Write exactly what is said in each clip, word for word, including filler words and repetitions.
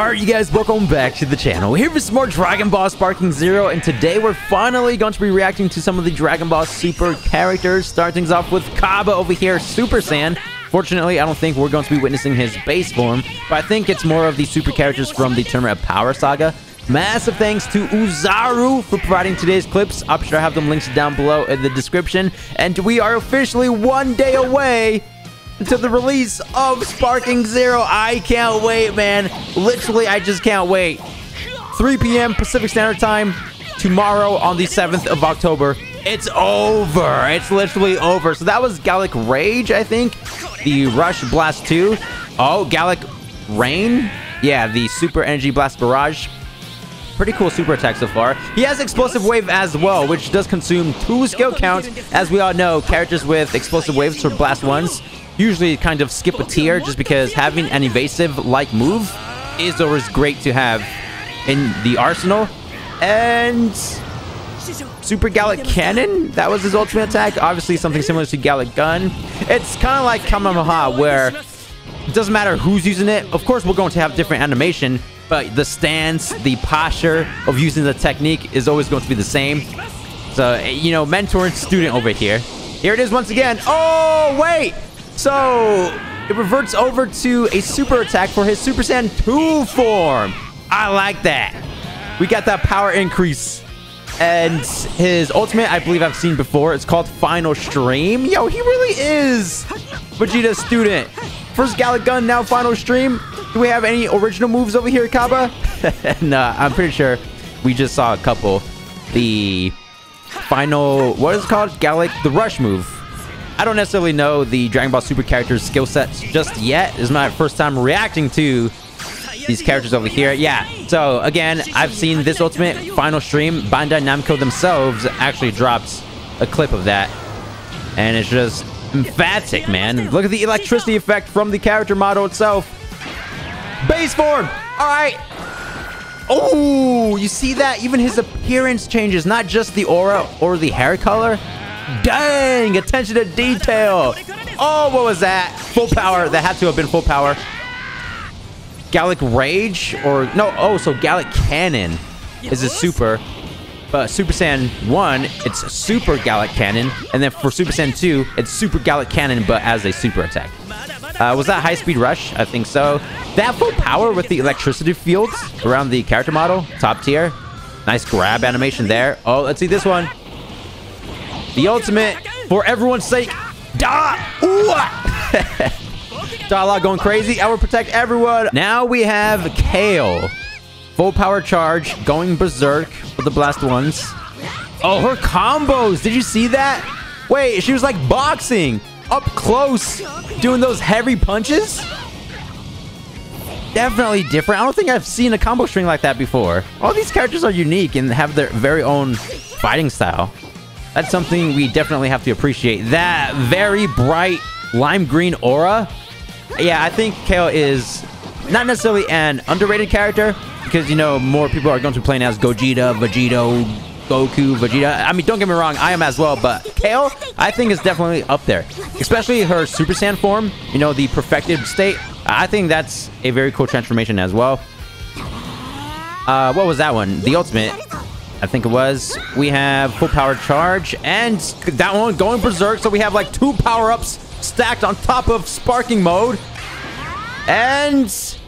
Alright you guys, welcome back to the channel. We're here with some more Dragon Ball Sparking Zero, and today we're finally going to be reacting to some of the Dragon Ball Super characters. Starting off with Cabba over here, Super Saiyan. Fortunately, I don't think we're going to be witnessing his base form, but I think it's more of the super characters from the Tournament of Power saga. Massive thanks to Ozaru for providing today's clips. I'm sure I have them linked down below in the description. And we are officially one day away to the release of Sparking Zero. I can't wait, man. Literally, I just can't wait. three P M Pacific Standard Time tomorrow on the seventh of October. It's over. It's literally over. So that was Galick Rage, I think. The Rush Blast two. Oh, Galick Rain. Yeah, the Super Energy Blast Barrage. Pretty cool super attack so far. He has Explosive Wave as well, which does consume two skill counts. As we all know, characters with Explosive Waves for Blast ones usually kind of skip a tier just because having an evasive-like move is always great to have in the arsenal. And Super Galick Cannon, that was his ultimate attack. Obviously something similar to Galick Gun. It's kind of like Kamehameha where it doesn't matter who's using it. Of course, we're going to have different animation, but the stance, the posture of using the technique is always going to be the same. So, you know, mentor and student over here. Here it is once again. Oh, wait. So, it reverts over to a super attack for his Super Saiyan two form. I like that. We got that power increase. And his ultimate, I believe I've seen before. It's called Final Stream. Yo, he really is Vegeta's student. First Galick Gun, now Final Stream. Do we have any original moves over here, Cabba? Nah, I'm pretty sure we just saw a couple. The final, what is it called? Galick, the Rush move. I don't necessarily know the Dragon Ball Super characters' skill sets just yet. This is my first time reacting to these characters over here. Yeah, so again, I've seen this ultimate, Final Stream. Bandai Namco themselves actually dropped a clip of that. And it's just emphatic, man. Look at the electricity effect from the character model itself. Base form! Alright! Oh, you see that? Even his appearance changes, not just the aura or the hair color. Dang! Attention to detail! Oh, what was that? Full power. That had to have been full power. Galick Rage? Or, no, oh, so Galick Cannon is a super. But Super Saiyan one, it's Super Galick Cannon. And then for Super Saiyan two, it's Super Galick Cannon, but as a super attack. Uh, was that High Speed Rush? I think so. That full power with the electricity fields around the character model. Top tier. Nice grab animation there. Oh, let's see this one. The ultimate, for everyone's sake. Da! Dialogue going crazy. I will protect everyone. Now we have Kale. Full power charge. Going berserk with the blast ones. Oh, her combos. Did you see that? Wait, she was like boxing. Up close, doing those heavy punches. Definitely different. I don't think I've seen a combo string like that before. All these characters are unique and have their very own fighting style. That's something we definitely have to appreciate. That very bright lime green aura. Yeah, I think Kale is not necessarily an underrated character because, you know, more people are going to be playing as Gogeta, Vegito, Goku, Vegeta. I mean, don't get me wrong, I am as well, but Kale, I think, is definitely up there. Especially her Super Saiyan form, you know, the perfected state. I think that's a very cool transformation as well. Uh, what was that one? The ultimate, I think it was. We have full power charge, and that one going berserk, so we have like two power-ups stacked on top of sparking mode. And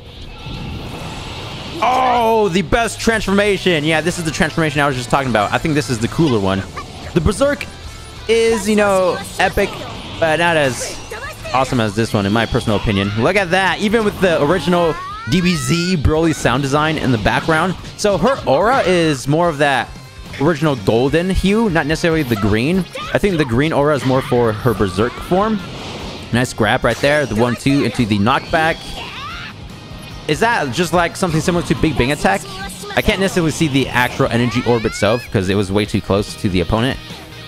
oh, the best transformation. Yeah, this is the transformation I was just talking about. I think this is the cooler one. The berserk is, you know, epic, but not as awesome as this one, in my personal opinion. Look at that. Even with the original D B Z Broly sound design in the background. So her aura is more of that original golden hue, not necessarily the green. I think the green aura is more for her berserk form. Nice grab right there. The one two into the knockback. Is that just like something similar to Big Bang Attack? I can't necessarily see the actual energy orb itself because it was way too close to the opponent.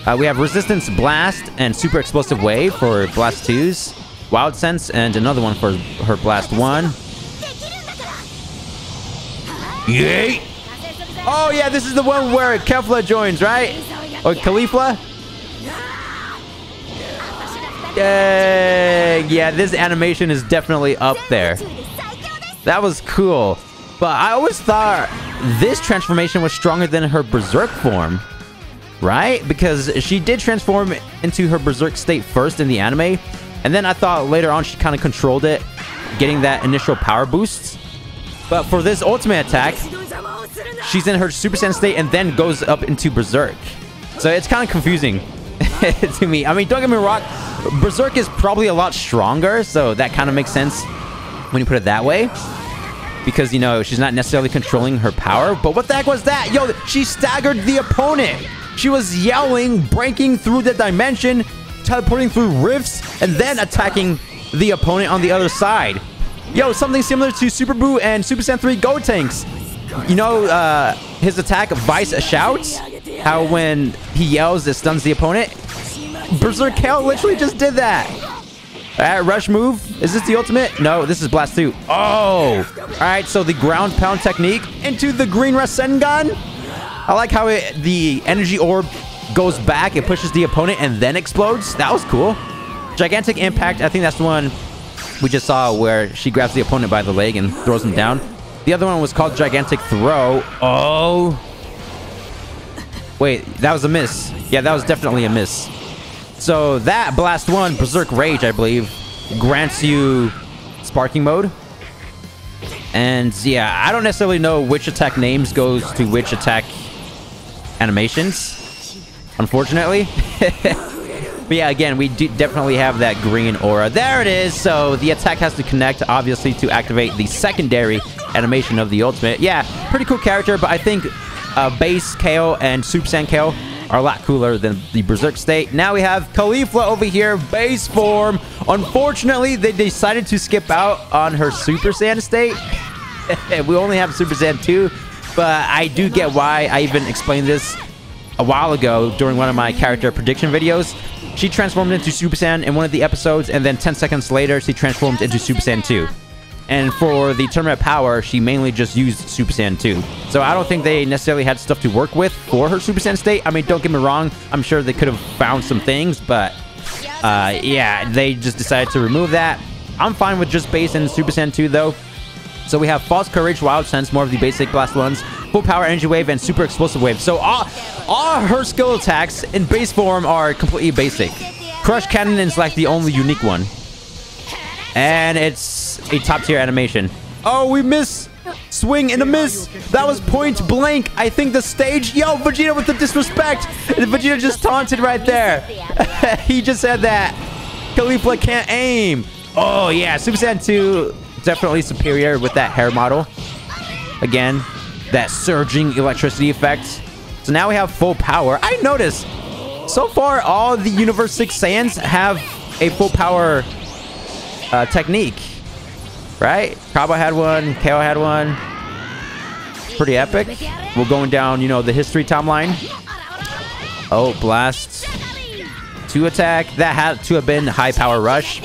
Uh, we have Resistance Blast and Super Explosive Wave for Blast twos. Wild Sense and another one for her Blast one. Yay! Oh yeah, this is the one where Kefla joins, right? Or Caulifla? Dang! Yeah, this animation is definitely up there. That was cool. But I always thought this transformation was stronger than her Berserk form, right? Because she did transform into her Berserk state first in the anime, and then I thought later on she kind of controlled it, getting that initial power boost. But for this ultimate attack, she's in her Super Saiyan state and then goes up into Berserk. So it's kind of confusing to me. I mean, don't get me wrong, Berserk is probably a lot stronger, so that kind of makes sense when you put it that way. Because, you know, she's not necessarily controlling her power. But what the heck was that? Yo, she staggered the opponent. She was yelling, breaking through the dimension, teleporting through rifts, and then attacking the opponent on the other side. Yo, something similar to Super Buu and Super Saiyan three Gotenks. You know, uh, his attack, Vice Shouts, how when he yells, it stuns the opponent. Berserk Kale literally just did that. Alright, rush move. Is this the ultimate? No, this is Blast two. Oh! Alright, so the ground pound technique into the green Rasengan. I like how it, the energy orb goes back, it pushes the opponent, and then explodes. That was cool. Gigantic impact. I think that's the one we just saw where she grabs the opponent by the leg and throws him down. The other one was called Gigantic Throw. Oh! Wait, that was a miss. Yeah, that was definitely a miss. So that Blast one, Berserk Rage, I believe, grants you Sparking Mode. And yeah, I don't necessarily know which attack names goes to which attack animations, unfortunately. But yeah, again, we do definitely have that green aura. There it is! So the attack has to connect, obviously, to activate the secondary animation of the ultimate. Yeah, pretty cool character, but I think uh, Base Kale and Super Saiyan Kale are a lot cooler than the Berserk state. Now we have Caulifla over here, base form. Unfortunately, they decided to skip out on her Super Saiyan state. We only have Super Saiyan two, but I do get why. I even explained this a while ago during one of my character prediction videos. She transformed into Super Saiyan in one of the episodes, and then ten seconds later, she transformed into Super Saiyan two. And for the Tournament of Power, she mainly just used Super Saiyan two. So I don't think they necessarily had stuff to work with for her Super Saiyan state. I mean, don't get me wrong. I'm sure they could have found some things, but uh, yeah, they just decided to remove that. I'm fine with just base and Super Saiyan two, though. So we have False Courage, Wild Sense, more of the basic Blast ones, Full Power Energy Wave, and Super Explosive Wave. So all, all her skill attacks in base form are completely basic. Crush Cannon is like the only unique one. And it's a top-tier animation. Oh, we miss! Swing and a miss! That was point blank! I think the stage... Yo, Vegeta with the disrespect! Vegeta just taunted right there. He just said that Caulifla can't aim. Oh, yeah. Super Saiyan two, definitely superior with that hair model. Again, that surging electricity effect. So now we have full power. I noticed, so far, all the Universe six Saiyans have a full power... Uh, technique, right? Cabba had one, Kale had one. Pretty epic. We're going down, you know, the history timeline. Oh, blast. Two attack. That had to have been high power rush.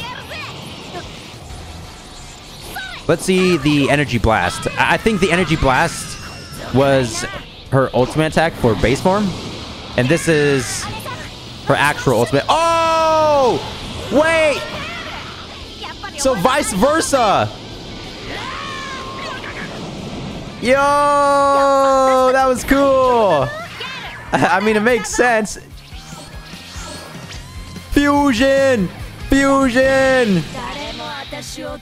Let's see the energy blast. I think the energy blast was her ultimate attack for base form. And this is her actual ultimate. Oh! Wait! So vice versa. Yo, that was cool. I mean, it makes sense. Fusion, fusion.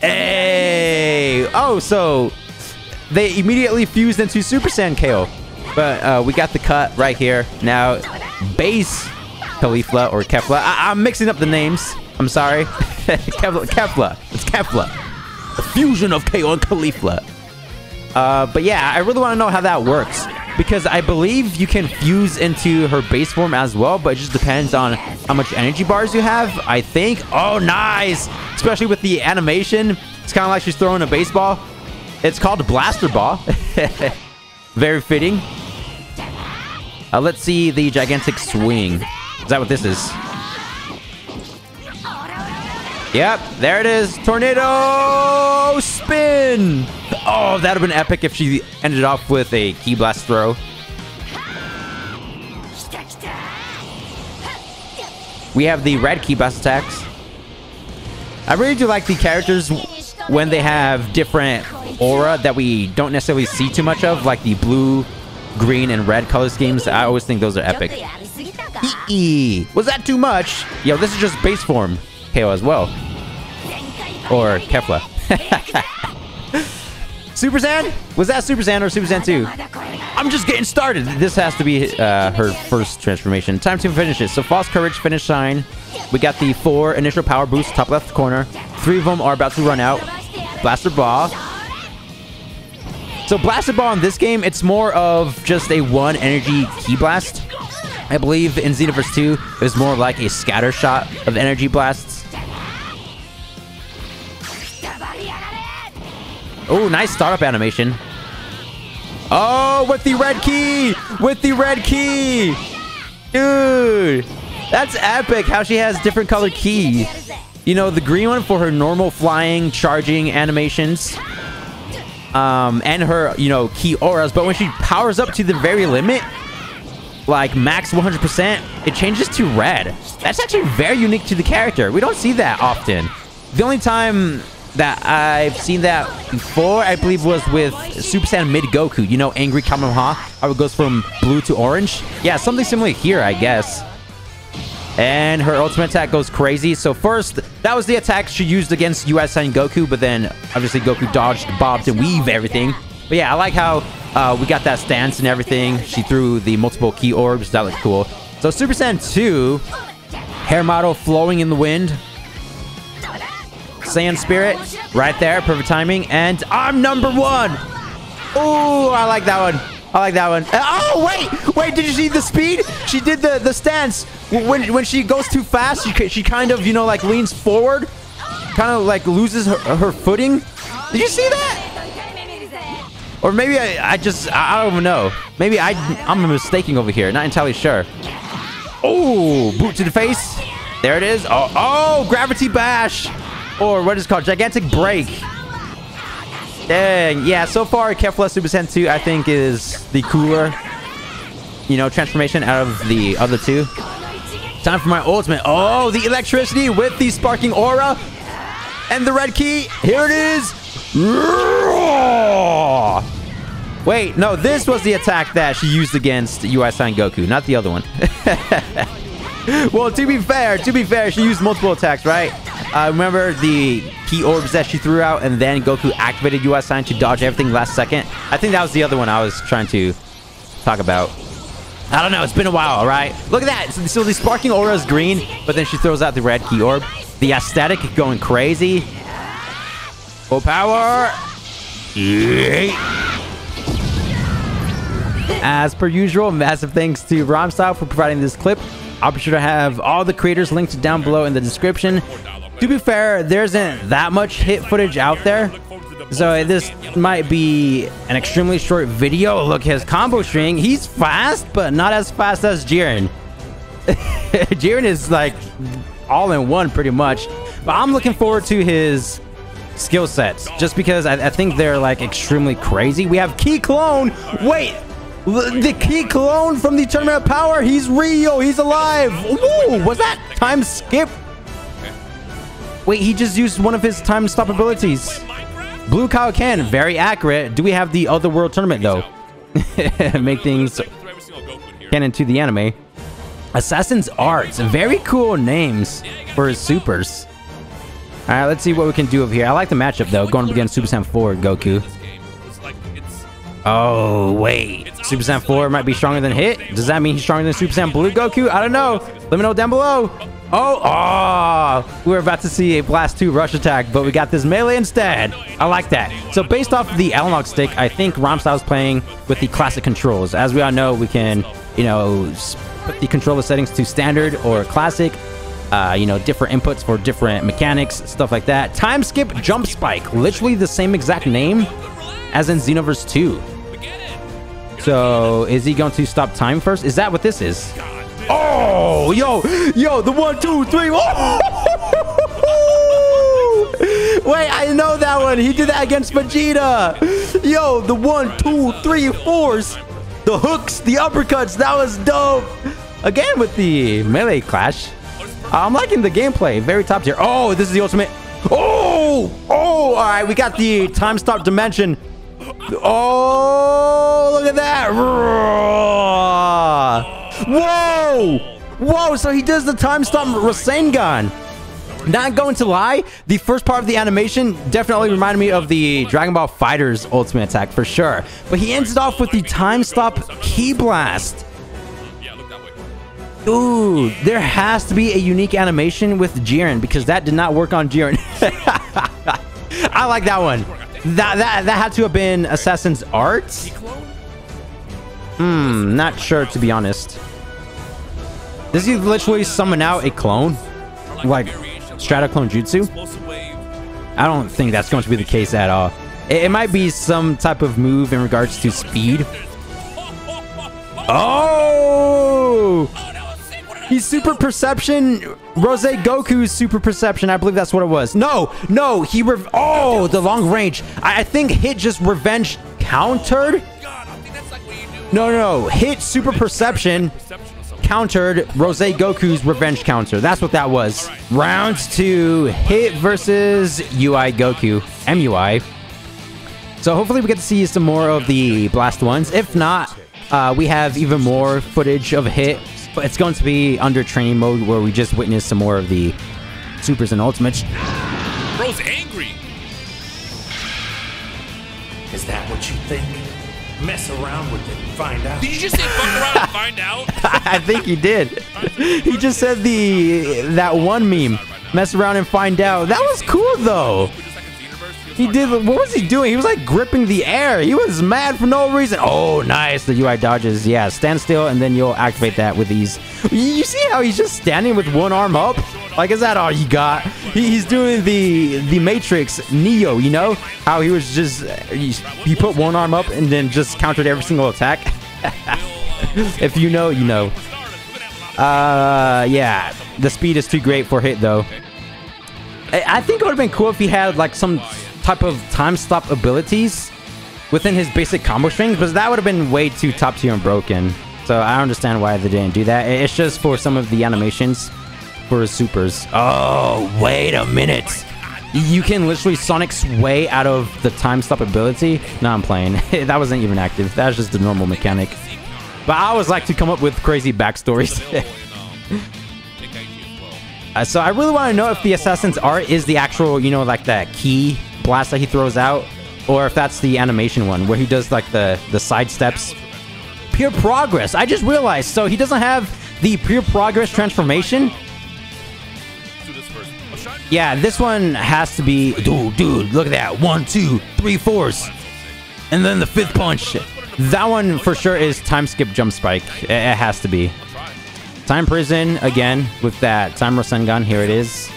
Hey. Oh, so they immediately fused into Super Saiyan Kale, but uh, we got the cut right here. Now, base Caulifla or Kefla. I I'm mixing up the names. I'm sorry. Kefla, Kefla. It's Kefla. The fusion of K O and Caulifla. Uh, but yeah, I really want to know how that works. Because I believe you can fuse into her base form as well, but it just depends on how much energy bars you have, I think. Oh, nice! Especially with the animation. It's kind of like she's throwing a baseball. It's called Blaster Ball. Very fitting. Uh, let's see the gigantic swing. Is that what this is? Yep, there it is. Tornado spin. Oh, that would have been epic if she ended off with a Ki Blast throw. We have the red Ki Blast attacks. I really do like the characters when they have different aura that we don't necessarily see too much of, like the blue, green, and red color schemes, I always think those are epic. Eee! Was that too much? Yo, this is just base form Kale as well. Or Kefla. Super Zan? Was that Super Zan or Super Zan two? I'm just getting started! This has to be uh, her first transformation. Time to finish it. So False Courage, finish sign. We got the four initial power boosts, top left corner. Three of them are about to run out. Blaster Ball. So Blaster Ball in this game, it's more of just a one energy ki blast. I believe in Xenoverse two, it was more like a scatter shot of energy blasts. Oh, nice startup animation. Oh, with the red key! With the red key! Dude! That's epic how she has different color keys. You know, the green one for her normal flying, charging animations. Um, and her, you know, key auras. But when she powers up to the very limit, like max one hundred percent, it changes to red. That's actually very unique to the character. We don't see that often. The only time that I've seen that before, I believe, was with Super Saiyan mid-Goku. You know, Angry Kamehameha, how it goes from blue to orange. Yeah, something similar here, I guess. And her ultimate attack goes crazy. So first, that was the attack she used against U I Saiyan Goku, but then obviously Goku dodged, bobbed, and weaved everything. But yeah, I like how uh, we got that stance and everything. She threw the multiple ki orbs. That looked cool. So Super Saiyan two, hair model flowing in the wind. Saiyan Spirit, right there, perfect timing. And I'm number one! Oh, I like that one. I like that one. Oh, wait! Wait, did you see the speed? She did the, the stance. When, when she goes too fast, she, she kind of, you know, like leans forward. Kind of like loses her, her footing. Did you see that? Or maybe I, I just, I don't even know. Maybe I, I'm mistaking over here. Not entirely sure. Oh, boot to the face. There it is. Oh, oh, gravity bash. Or what is it called? Gigantic break. Dang, yeah, so far Kefla Super Saiyan two, I think, is the cooler, you know, transformation out of the other two. Time for my ultimate. Oh, the electricity with the sparking aura and the red key. Here it is. Wait, no, this was the attack that she used against U I Saiyan Goku, not the other one. Well, to be fair, to be fair, she used multiple attacks, right? I uh, remember the key orbs that she threw out, and then Goku activated U I Saiyan to dodge everything last second. I think that was the other one I was trying to talk about. I don't know. It's been a while, all right? Look at that. So, so the sparking aura is green, but then she throws out the red key orb. The aesthetic going crazy. Full power. As per usual, massive thanks to Rhymestyle for providing this clip. I'll be sure to have all the creators linked down below in the description. To be fair, there isn't that much hit footage out there, so this might be an extremely short video. Look, his combo string, he's fast, but not as fast as Jiren. Jiren is like all in one pretty much, but I'm looking forward to his skill sets just because I, I think they're like extremely crazy. We have Ki Clone. Wait! The Ki Clone from the Tournament of Power. He's real. He's alive. Woo! Was that time skip? Wait, he just used one of his time stop abilities. Blue Kaioken, very accurate. Do we have the other world tournament though? Make things canon to the anime. Assassin's Arts. Very cool names for his supers. All right, let's see what we can do over here. I like the matchup though. Going up against Super Saiyan four Goku. Oh, wait. Super Saiyan four might be stronger than Hit? Does that mean he's stronger than Super Saiyan Blue Goku? I don't know. Let me know down below. Oh, oh, we're about to see a Blast two rush attack, but we got this melee instead. I like that. So based off the analog stick, I think Rhymestyle playing with the classic controls. As we all know, we can, you know, put the controller settings to standard or classic. Uh, you know, different inputs for different mechanics, stuff like that. Time Skip Jump Spike. Literally the same exact name as in Xenoverse two. So, is he going to stop time first? Is that what this is? Oh, yo, yo, the one, two, three. Oh! Wait, I know that one. He did that against Vegeta. Yo, the one, two, three, fours. The hooks, the uppercuts. That was dope. Again with the melee clash. I'm liking the gameplay. Very top tier. Oh, this is the ultimate. Oh, oh, All right, we got the time stop dimension. Oh, look at that. Whoa. Whoa, so he does the time stop Rasengan. Not going to lie, the first part of the animation definitely reminded me of the Dragon Ball FighterZ ultimate attack for sure. But he ends it off with the time stop Ki Blast. Ooh, there has to be a unique animation with Jiren because that did not work on Jiren. I like that one. That, that, that had to have been Assassin's Arts? Hmm, not sure to be honest. Does he literally summon out a clone? Like... Strata Clone Jutsu? I don't think that's going to be the case at all. It, it might be some type of move in regards to speed. Oh! He's Super Perception... Rose Goku's Super Perception. I believe that's what it was. No! No! He... Rev oh! The long range. I, I think Hit just Revenge countered? No, no, no. Hit Super Perception... countered Rose Goku's revenge counter. That's what that was. Right. Round two, Hit versus U I Goku, M U I. So hopefully we get to see some more of the blast ones. If not, uh, we have even more footage of Hit, but it's going to be under training mode where we just witness some more of the supers and ultimates. Bro's angry. Is that what you think? Mess around with it and find out. Did you just say fuck around and find out? I think he did. He just said the that one meme. Mess around and find out. That was cool though. He did. What was he doing? He was like gripping the air. He was mad for no reason. Oh, nice. The U I dodges. Yeah, stand still and then you'll activate that with ease. You see how he's just standing with one arm up? Like, is that all you got? He's doing the the Matrix Neo, you know? How he was just... He, he put one arm up and then just countered every single attack. If you know, you know. Uh, yeah. The speed is too great for Hit, though. I think it would have been cool if he had, like, some type of time stop abilities within his basic combo strings, but that would have been way too top tier and broken. So I understand why they didn't do that. It's just for some of the animations. For his supers. Oh, wait a minute. You can literally Sonic sway out of the time stop ability. No, I'm playing. That wasn't even active. That was just the normal mechanic. But I always like to come up with crazy backstories. uh, so I really want to know if the Assassin's Art is the actual, you know, like that Ki Blast that he throws out, or if that's the animation one where he does like the the side steps. Pure Progress. I just realized. So he doesn't have the Pure Progress transformation. Yeah, this one has to be... Dude, dude, look at that. One, two, three, fours. And then the fifth punch. That one, for sure, is Time Skip Jump Spike. It has to be. Time Prison, again, with that Time Rasengan. Here it is.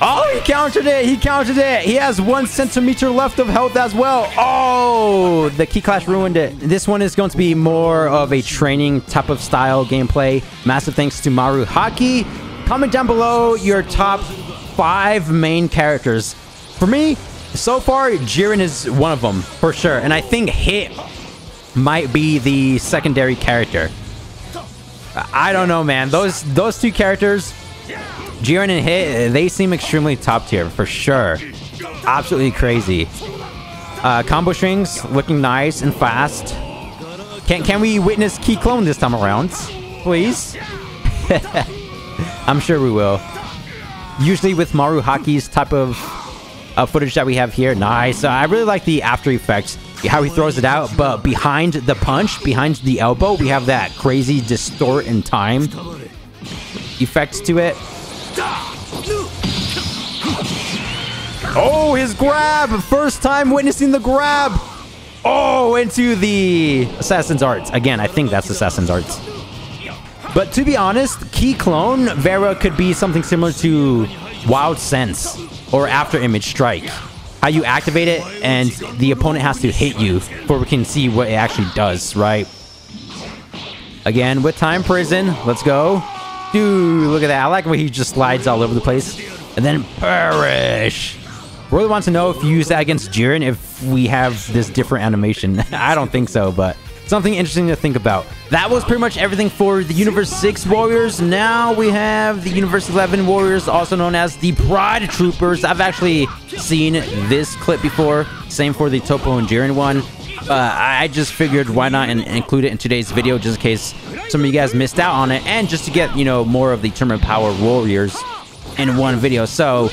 Oh, he countered it. He countered it. He has one centimeter left of health as well. Oh, the Ki Clash ruined it. This one is going to be more of a training type of style gameplay. Massive thanks to Maru Haki. Comment down below your top five main characters. For me, so far, Jiren is one of them, for sure. And I think Hit might be the secondary character. I don't know, man. Those those two characters, Jiren and Hit, they seem extremely top tier, for sure. Absolutely crazy. Uh, combo strings, looking nice and fast. Can, can we witness Ki Clone this time around? Please? I'm sure we will. Usually with Maru Haki's type of uh, footage that we have here. Nice. Uh, I really like the after effects, how he throws it out, but behind the punch, behind the elbow, we have that crazy distort in time effects to it. Oh, his grab! First time witnessing the grab! Oh, into the Assassin's Arts. Again, I think that's Assassin's Arts. But to be honest, Ki Clone Vera could be something similar to Wild Sense or After Image Strike. How you activate it and the opponent has to hit you before we can see what it actually does, right? Again, with Time Prison, let's go. Dude, look at that. I like when he just slides all over the place. And then Perish. Royally wants to know if you use that against Jiren, if we have this different animation. I don't think so, but something interesting to think about. That was pretty much everything for the Universe six Warriors. Now we have the Universe eleven Warriors, also known as the Pride Troopers. I've actually seen this clip before. Same for the Toppo and Jiren one. Uh, I just figured why not in include it in today's video, just in case some of you guys missed out on it, and just to get, you know, more of the Tournament of Power Warriors in one video. So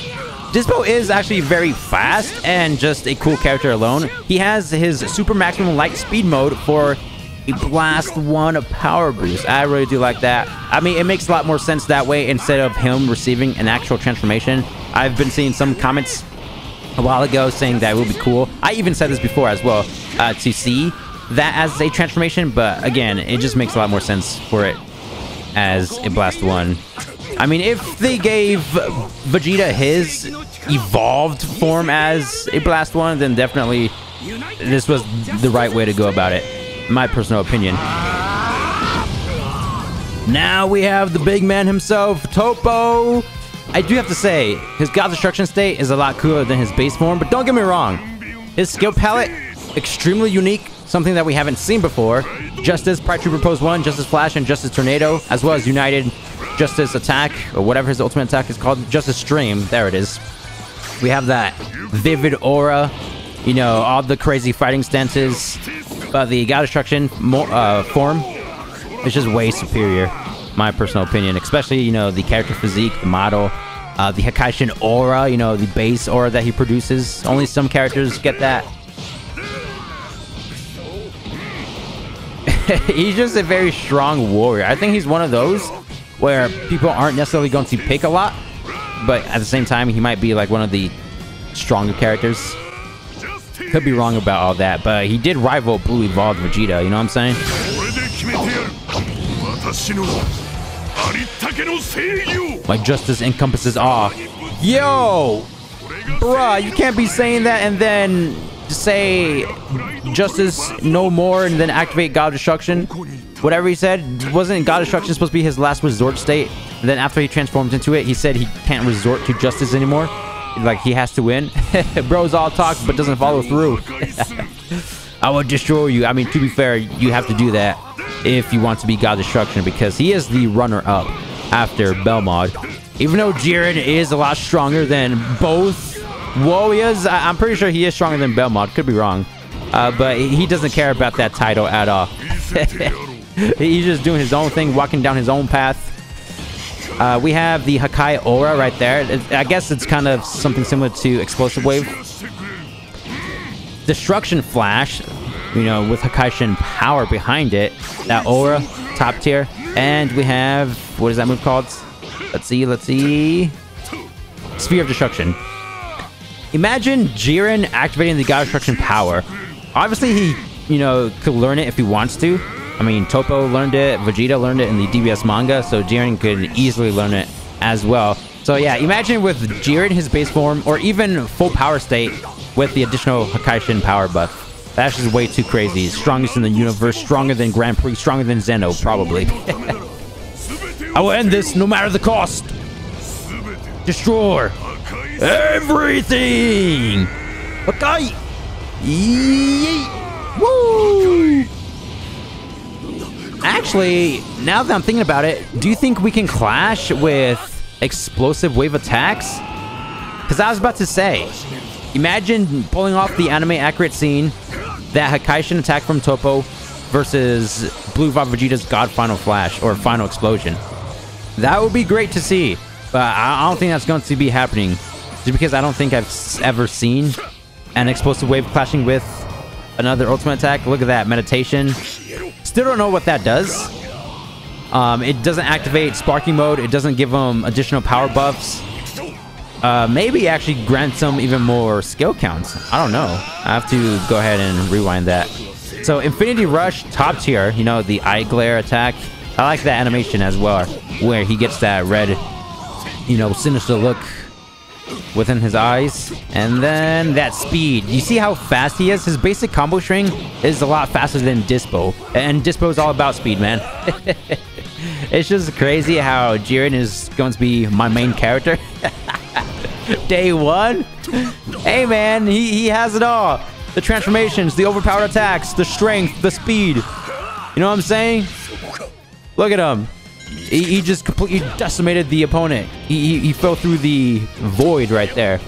Dispo is actually very fast and just a cool character alone. He has his super maximum light speed mode for a blast one power boost. I really do like that. I mean, it makes a lot more sense that way instead of him receiving an actual transformation. I've been seeing some comments a while ago saying that it would be cool. I even said this before as well, uh, to see that as a transformation, but again, it just makes a lot more sense for it as a blast one. I mean, if they gave Vegeta his evolved form as a blast one, then definitely this was the right way to go about it, in my personal opinion. Now we have the big man himself, Toppo. I do have to say, his God Destruction state is a lot cooler than his base form, but don't get me wrong, his skill palette, extremely unique, something that we haven't seen before. Justice, Pride Trooper Pose one, Justice Flash, and Justice Tornado, as well as United Justice Attack, or whatever his ultimate attack is called, Justice Stream, there it is. We have that vivid aura, you know, all the crazy fighting stances, but the God Destruction more, uh, form is just way superior, my personal opinion, especially, you know, the character physique, the model, uh, the Hakaishin aura, you know, the base aura that he produces. Only some characters get that. He's just a very strong warrior. I think he's one of those where people aren't necessarily going to pick a lot, but at the same time, he might be like one of the stronger characters. Could be wrong about all that, but he did rival Blue Evolved Vegeta, you know what I'm saying? My justice encompasses all. Yo! Bruh, you can't be saying that and then say justice no more and then activate God Destruction. Whatever he said, wasn't God Destruction supposed to be his last resort state? And then after he transformed into it, he said he can't resort to justice anymore. Like, he has to win. Bro's all talk, but doesn't follow through. I will destroy you. I mean, to be fair, you have to do that if you want to be God Destruction, because he is the runner-up after Belmod. Even though Jiren is a lot stronger than both warriors, I I'm pretty sure he is stronger than Belmod. Could be wrong. Uh, but he doesn't care about that title at all. He's just doing his own thing, walking down his own path. Uh, we have the Hakai aura right there. It, I guess it's kind of something similar to Explosive Wave. Destruction Flash, you know, with Hakaishin power behind it. That aura, top tier. And we have, what is that move called? Let's see, let's see. Sphere of Destruction. Imagine Jiren activating the God Destruction power. Obviously, he, you know, could learn it if he wants to. I mean, Toppo learned it, Vegeta learned it in the D B S manga, so Jiren could easily learn it as well. So yeah, imagine with Jiren, his base form, or even full power state with the additional Hakaishin power buff. That's just way too crazy. Strongest in the universe, stronger than Grand Prix, stronger than Xeno, probably. I will end this no matter the cost. Destroy everything. Okay. Yeah. Woo. Actually, now that I'm thinking about it, do you think we can clash with Explosive Wave attacks? Because I was about to say, imagine pulling off the anime accurate scene, that Hakaishin attack from Toppo versus Blue Evolved Vegeta's God Final Flash or Final Explosion. That would be great to see, but I don't think that's going to be happening, just because I don't think I've ever seen an Explosive Wave clashing with another ultimate attack. Look at that, Meditation. Still don't know what that does. Um, it doesn't activate Sparking Mode. It doesn't give them additional power buffs. Uh, maybe actually grants them even more skill counts. I don't know. I have to go ahead and rewind that. So Infinity Rush, top tier. You know, the eye glare attack. I like that animation as well, where he gets that red, you know, sinister look within his eyes. And then that speed, you see how fast he is. His basic combo string is a lot faster than Dispo, and Dispo is all about speed, man. It's just crazy how Jiren is going to be my main character. Day one? Hey, man, he, he has it all. The transformations, the overpowered attacks, the strength, the speed. You know what I'm saying? Look at him. He, he just completely decimated the opponent. He, he, he fell through the void right there.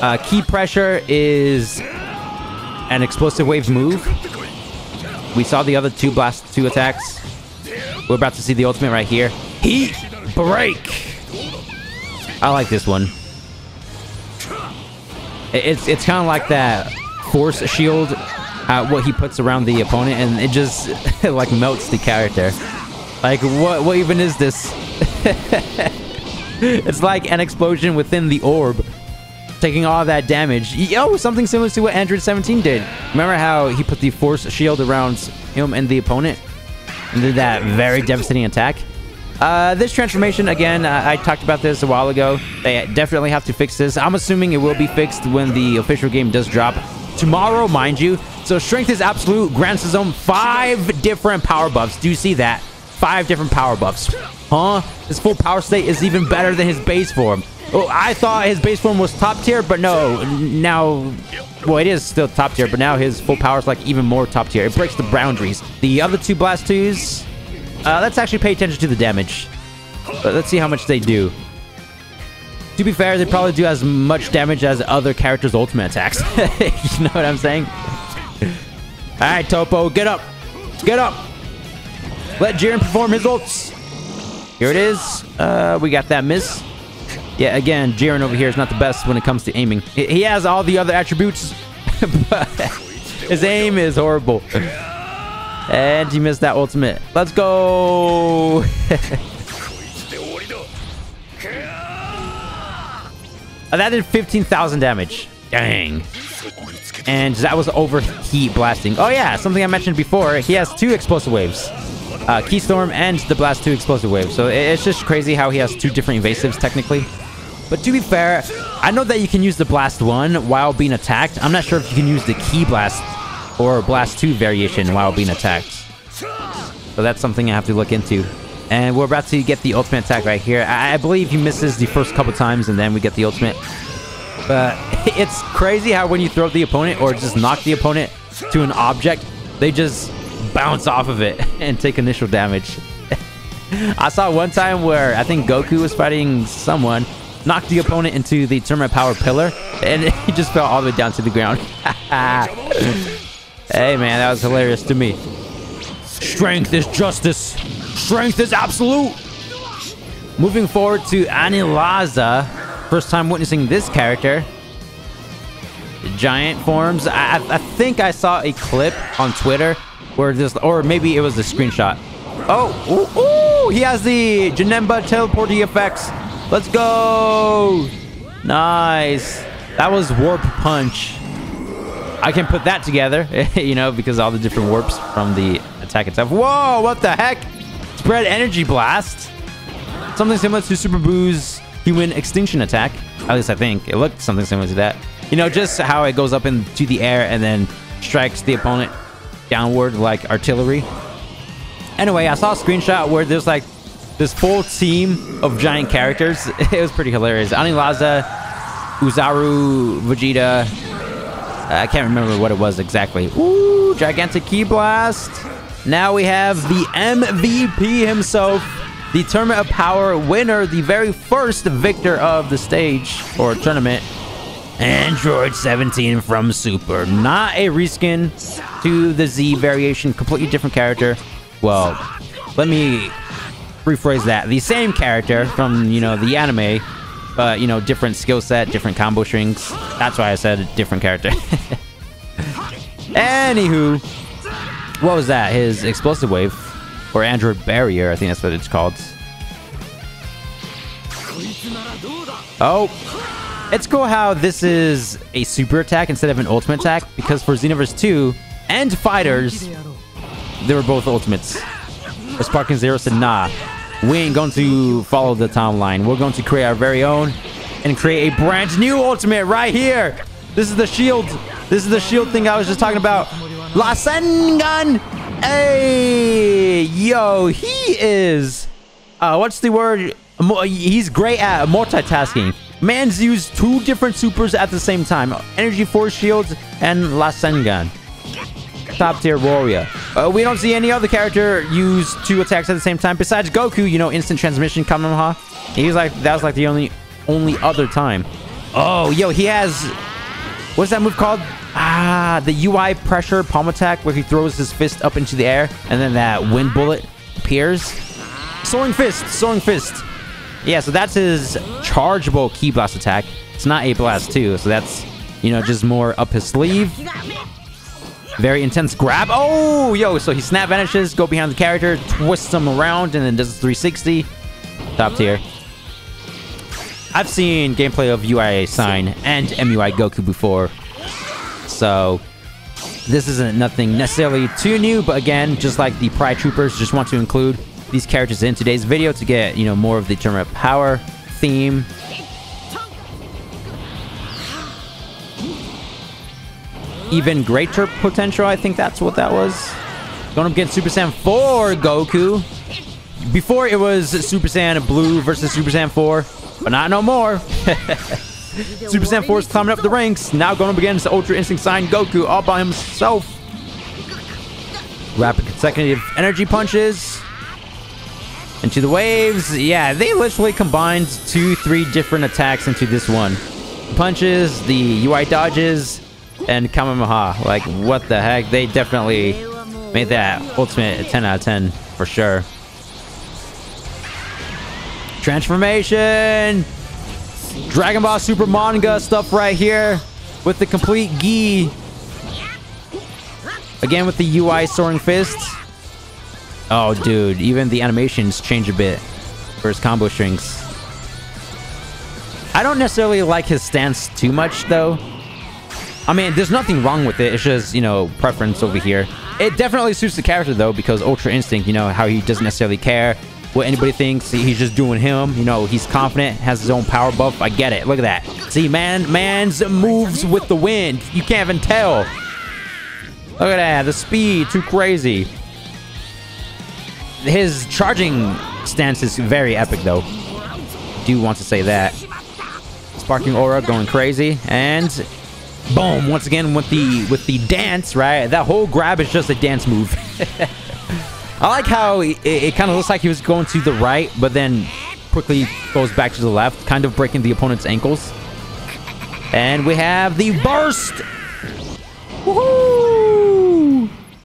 Uh, key pressure is an explosive wave move. We saw the other two blast two attacks. We're about to see the ultimate right here. Heat break. I like this one. It's it's kind of like that force shield, uh, what he puts around the opponent, and it just it like melts the character. Like what what even is this? It's like an explosion within the orb, taking all that damage. Yo, something similar to what Android seventeen did. Remember how he put the force shield around him and the opponent, and did that very devastating attack? Uh, this transformation, again, I, I talked about this a while ago. They definitely have to fix this. I'm assuming it will be fixed when the official game does drop tomorrow, mind you. So Strength is Absolute grants his own five different power buffs. Do you see that? Five different power buffs. Huh? His full power state is even better than his base form. Oh, I thought his base form was top tier, but no. Now, well, it is still top tier, but now his full power is like even more top tier. It breaks the boundaries. The other two Blast twos... Uh, let's actually pay attention to the damage. But let's see how much they do. To be fair, they probably do as much damage as other characters' ultimate attacks. You know what I'm saying? Alright, Toppo, get up! Get up! Let Jiren perform his ults! Here it is. Uh, we got that miss. Yeah, again, Jiren over here is not the best when it comes to aiming. He has all the other attributes, but his aim is horrible. And he missed that ultimate. Let's go! That did fifteen thousand damage. Dang. And that was overheat blasting. Oh yeah, something I mentioned before. He has two explosive waves. Uh, Keystorm and the Blast two explosive wave. So it's just crazy how he has two different evasives technically. But to be fair, I know that you can use the Blast one while being attacked. I'm not sure if you can use the Ki Blast or Blast two variation while being attacked. So that's something I have to look into. And we're about to get the ultimate attack right here. I, I believe he misses the first couple times and then we get the ultimate. But it's crazy how when you throw the opponent or just knock the opponent to an object, they just bounce off of it and take initial damage. I saw one time where I think Goku was fighting someone, knocked the opponent into the Tournament of Power pillar, and he just fell all the way down to the ground. Hey man, that was hilarious to me. Strength is justice. Strength is absolute. Moving forward to Anilaza. First time witnessing this character. Giant forms. I, I think I saw a clip on Twitter where this, or maybe it was a screenshot. Oh, ooh, ooh, he has the Janemba teleporting effects. Let's go. Nice. That was Warp Punch. I can put that together, you know, because all the different warps from the attack itself. Whoa, what the heck? Spread Energy Blast. Something similar to Super Boo's Human Extinction Attack. At least I think. It looked something similar to that. You know, just how it goes up into the air and then strikes the opponent downward like artillery. Anyway, I saw a screenshot where there's like this full team of giant characters. It was pretty hilarious. Anilaza, Ozaru, Vegeta... I can't remember what it was exactly. Ooh, gigantic Ki Blast. Now we have the M V P himself, the Tournament of Power winner, the very first victor of the stage or tournament. Android seventeen from Super. Not a reskin to the Z variation. Completely different character. Well, let me rephrase that. The same character from, you know, the anime. Uh, you know, different skill set, different combo strings. That's why I said different character. Anywho, what was that? His explosive wave or Android barrier? I think that's what it's called. Oh, it's cool how this is a super attack instead of an ultimate attack, because for Xenoverse two and Fighters, they were both ultimates. But Sparking Zero said, nah. We ain't going to follow the timeline. We're going to create our very own and create a brand new ultimate right here. This is the shield. This is the shield thing I was just talking about. La Sengan. Hey, yo, he is. Uh, what's the word He's great at multitasking. Man's used two different supers at the same time. Energy Force Shields and Lasengan. Top tier warrior. Uh, we don't see any other character use two attacks at the same time besides Goku. You know, instant transmission, Kamehameha. He's like, that was like the only, only other time. Oh, yo, he has, what's that move called? Ah, the U I pressure palm attack where he throws his fist up into the air and then that wind bullet appears. Soaring fist, soaring fist. Yeah, so that's his chargeable Ki Blast attack. It's not a blast too, so that's, you know, just more up his sleeve. Very intense grab. Oh, yo, so he snap vanishes, go behind the character, twists him around, and then does a three sixty. Top tier. I've seen gameplay of U I Sign and M U I Goku before, so this isn't nothing necessarily too new, but again, just like the Pride Troopers, just want to include these characters in today's video to get, you know, more of the Tournament of Power theme. Even greater potential, I think that's what that was. Going up against Super Saiyan four Goku. Before it was Super Saiyan Blue versus Super Saiyan four, but not no more. Super Saiyan four is climbing up the ranks. Now going up against Ultra Instinct Sign Goku all by himself. Rapid consecutive energy punches. Into the waves. Yeah, they literally combined two, three different attacks into this one. Punches, the U I dodges, and Kamehameha. Like, what the heck? They definitely made that ultimate ten out of ten for sure. Transformation! Dragon Ball Super manga stuff right here with the complete gi. Again with the U I soaring fist. Oh, dude, even the animations change a bit for his combo strings. I don't necessarily like his stance too much, though. I mean, there's nothing wrong with it. It's just, you know, preference over here. It definitely suits the character, though, because Ultra Instinct, you know, how he doesn't necessarily care what anybody thinks. He's just doing him. You know, he's confident, has his own power buff. I get it. Look at that. See, man, man's moves with the wind. You can't even tell. Look at that. The speed, too crazy. His charging stance is very epic, though. Do want to say that. Sparking aura going crazy, and boom! Once again with the with the dance, right? That whole grab is just a dance move. I like how it, it kind of looks like he was going to the right, but then quickly goes back to the left, kind of breaking the opponent's ankles. And we have the burst. Woohoo!